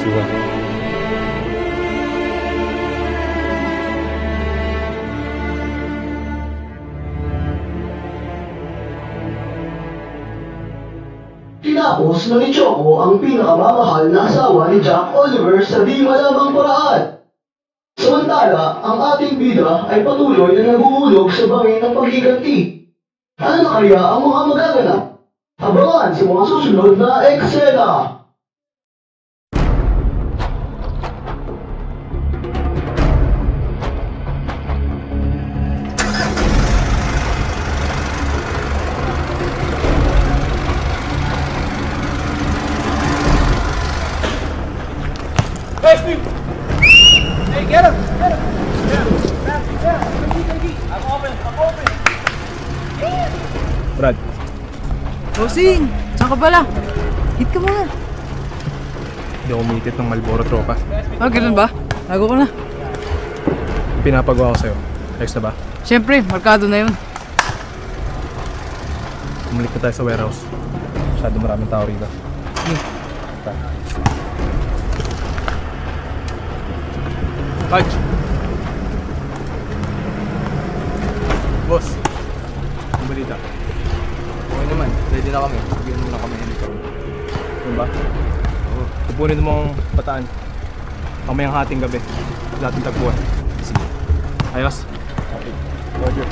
tu vois. Tinapos na ni Choco ang pinakamamahal na asawa ni Jack Oliver sa di malamang paraan. Samantala, ang ating bida ay patuloy na naguhulog sa bangin ng paghiganti. Ano na kaya ang mga magaganap? Abangan sa mga susunod na eksena! Rosing! Saan ka pala? Hit ka muna! Hindi ako umiitit ng Malboro, tropa. Ah, ganoon ba? Lago ko na. Pinapagawa ko sa'yo. Ayos na ba? Siyempre, markado na yun. Umulit na tayo sa warehouse. Masyado maraming tao rito. Hmm. Punch! Boss! Ang balita. Okay naman, ready na kami. Sabihin mo na kami hindi ka. Ano ba? Oo. Tupunin mo ang bataan. Kamayang hating gabi. Lahat ng tagpuan. Sige. Ayos? Okay. Roger.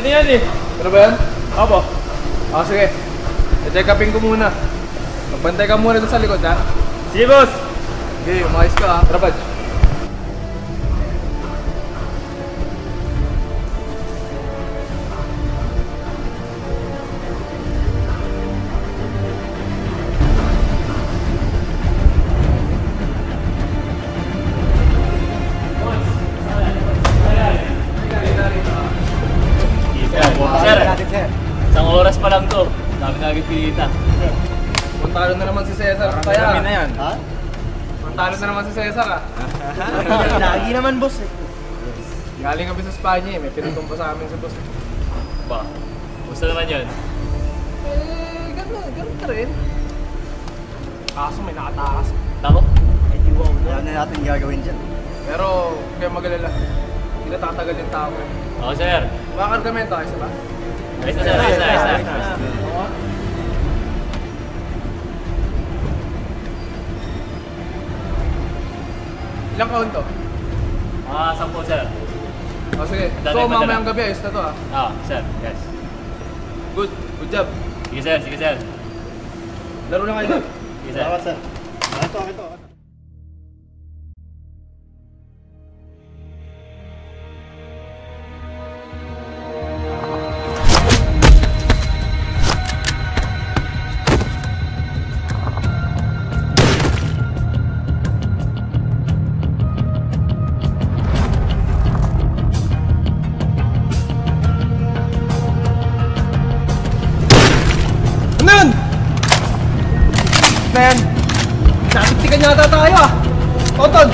Yun yan eh. Ano ba yan? Opo. O sige. I-check upin ko muna. Magbantay ka muna sa likod ha. Sige boss. Okay, umayos ka ha. Tara badge. Lagi naman boss eh. Galing kami sa Spanya eh, may pinutumpa sa amin sa boss eh. Ba? Gusto naman yun? Eh, gano'n ka rin. Kaso may nakatakas. Tako? Ay diwa ko. Wala na natin gagawin dyan. Pero huwag kayong mag-alala. Hindi natatagal yung tao eh. Oo sir. Makakargamento, ayos na ba? Ayos na sir, ayos na. Ilang kahon to? Ah, 10 sir. O sige, so mamayang gabi ayos na to ah. Ah, sir, yes. Good job. Sige sir, sige sir. Laro na kayo. Sige sir. Salamat sir. Ito. Natiktikan yata tayo ah! Tonton!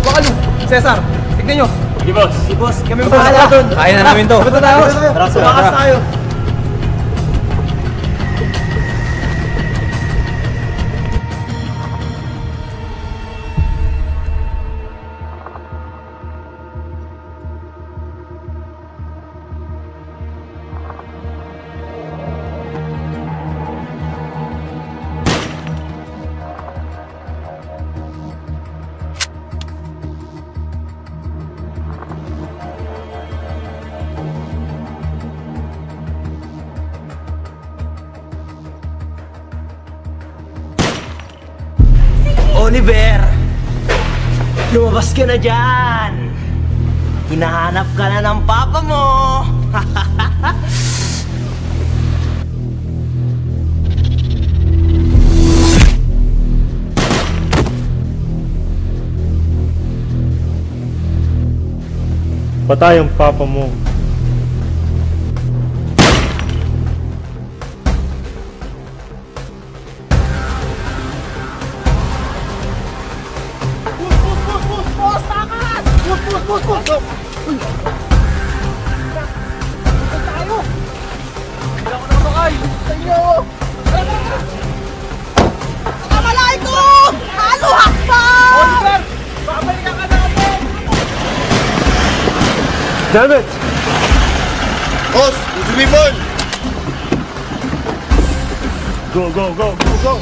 Bakalo! Cesar! Tignan nyo! Sige boss! Sige boss! Kami bahala! Kaya na namin to! Punta tayo! Sumakas tayo! Oliver! Lumabas ka na dyan! Hinahanap ka na ng papa mo! Patay ang papa mo. Damn it! Boss, you should be fine! Go, go, go, go, go!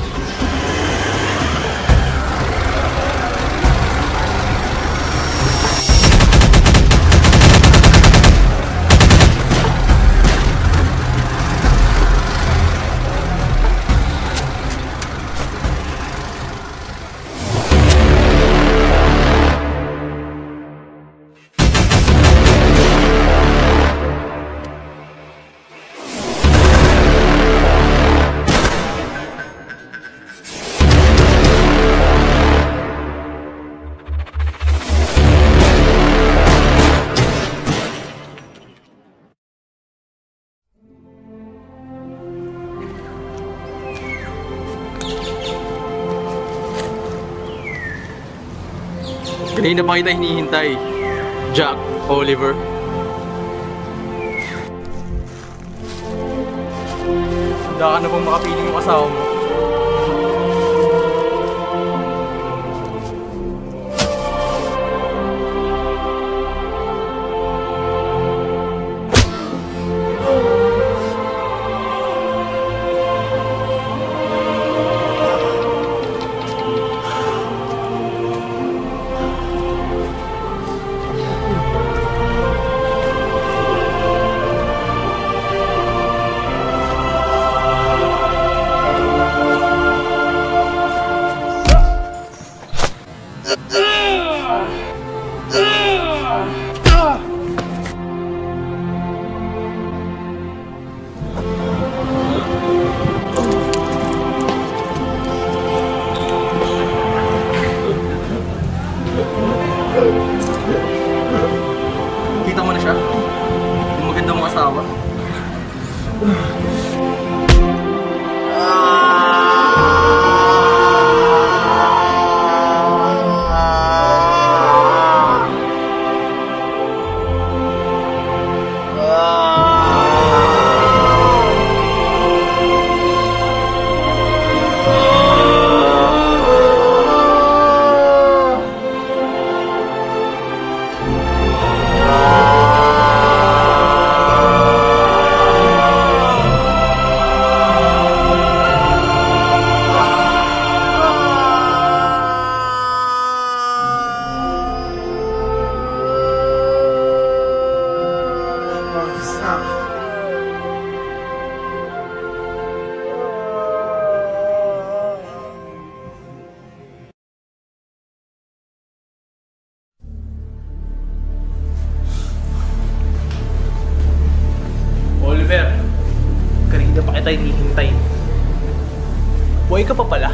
Kanina pa kita hinihintay, Jack Oliver. Handa ka na bang makapiling yung asawa mo? Kita mo na siya? Yung maganda mong asawa. Oliver, kanina pa kita hinihintay. Buhay ka pa pala.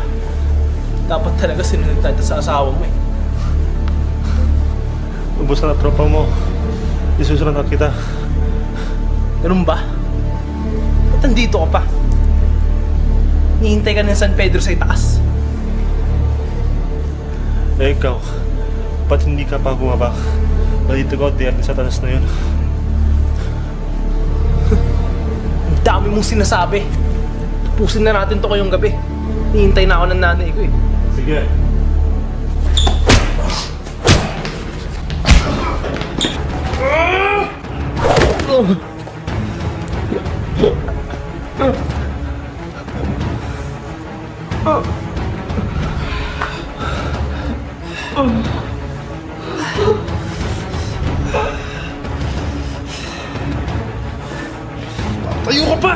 Dapat talaga sinunod tayo sa asawa mo eh. Ubos na tropa mo. Isusunod na kita. Ganun ba? Ba't nandito ka pa? Nihintay ka ng San Pedro sa itaas. Ikaw, ba't hindi ka pa bumaba? Balito ko, diyan sa tanas na yun. Ang dami mong sinasabi. Tapusin na natin to kayong gabi. Hihintay na ako ng nanay ko eh. Sige. Tayo ka pa!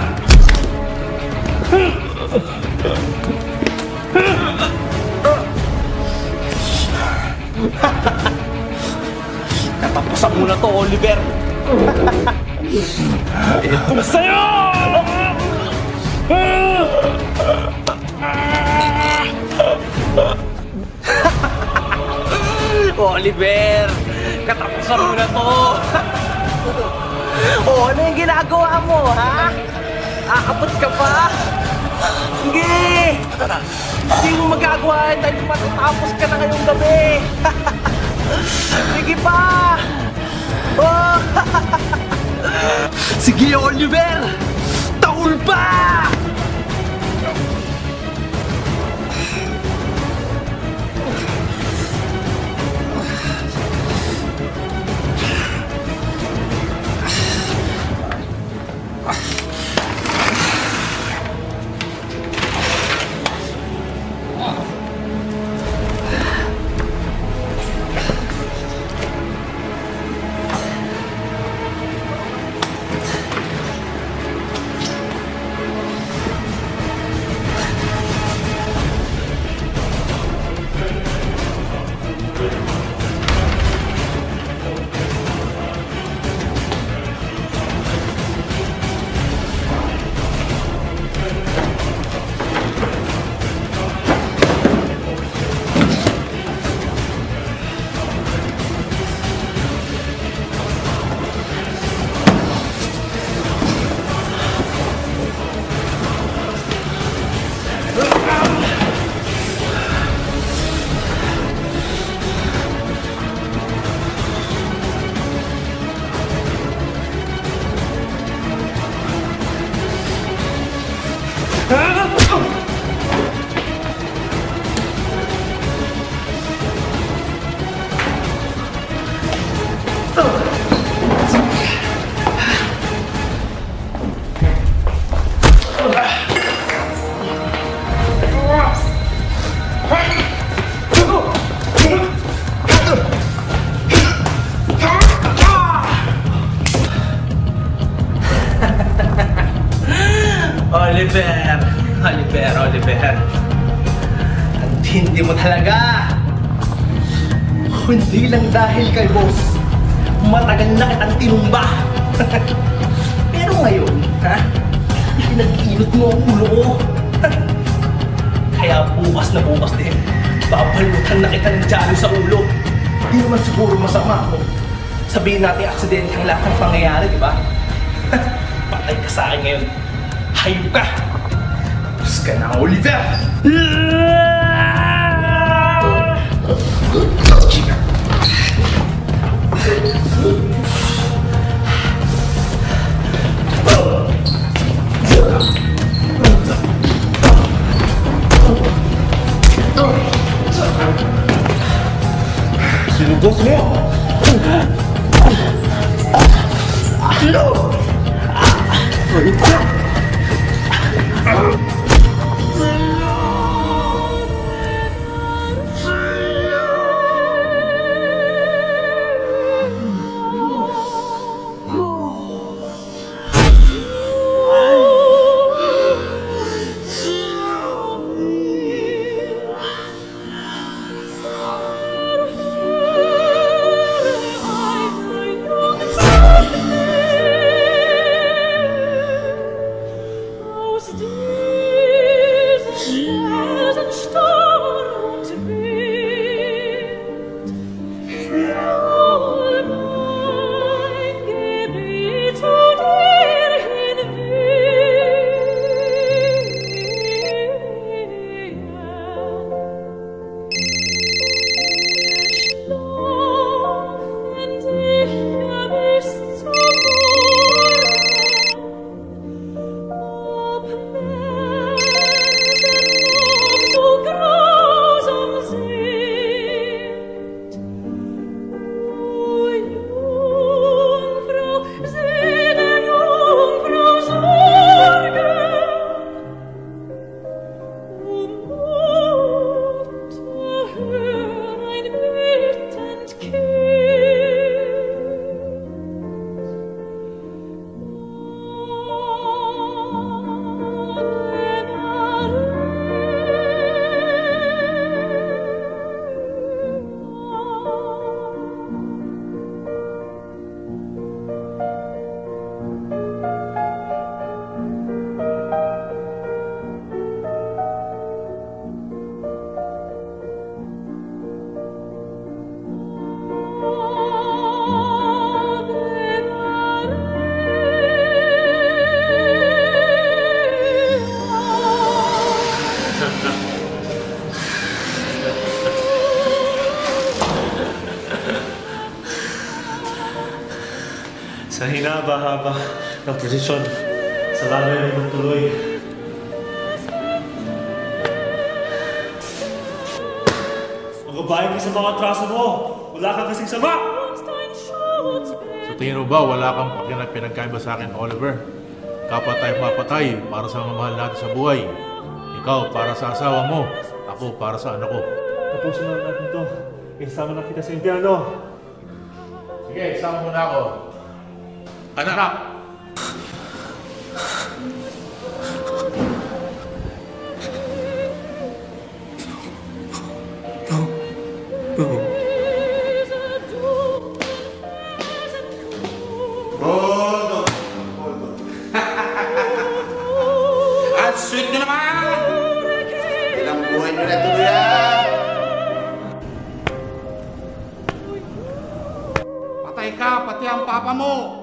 Katapusan mo na to, Oliver! Ito sa'yo! Oliver! Katapusan mo na to! Oh, ano yung ginagawa mo, ha? Aabot ka pa? Sige! Hindi mo magagawa tayo matatapos ka na ngayong gabi! Sige pa! Oh. Sige, Oliver! Taul pa! Oliver! Oliver! Oliver! Ang hindi mo talaga! Hindi lang dahil kay boss, matagal na kitang tinumba! Pero ngayon, ha? Pinag-inot mo ang ulo ko! Kaya bukas na bukas din, babalutan na kita ng dyalo sa ulo! Hindi naman siguro masama ako. Sabihin natin aksidente ang lahat ng pangyayari, di ba? Patay ka sa akin ngayon! Hayop ka! Tapos ka na, Oliver! Sinubos mo! No! Oliver! What sa hinaba-haba ng prosesyon sa lalim ng tuloy. Magabayan ka sa mga atraso mo! Wala ka kasing sama! Sa tingin mo ba wala kang pakinap pinagkaiba sa akin, Oliver? Kapatay-mapatay para sa mga mahal natin sa buhay. Ikaw para sa asawa mo, ako para sa anak ko. Tapusin na natin ito. Isama na kita sa impyerno. Sige, isama muna ako. Anak! Sweet nyo naman! Ilang buhay nyo na ito yan! Patay ka, pati ang papa mo!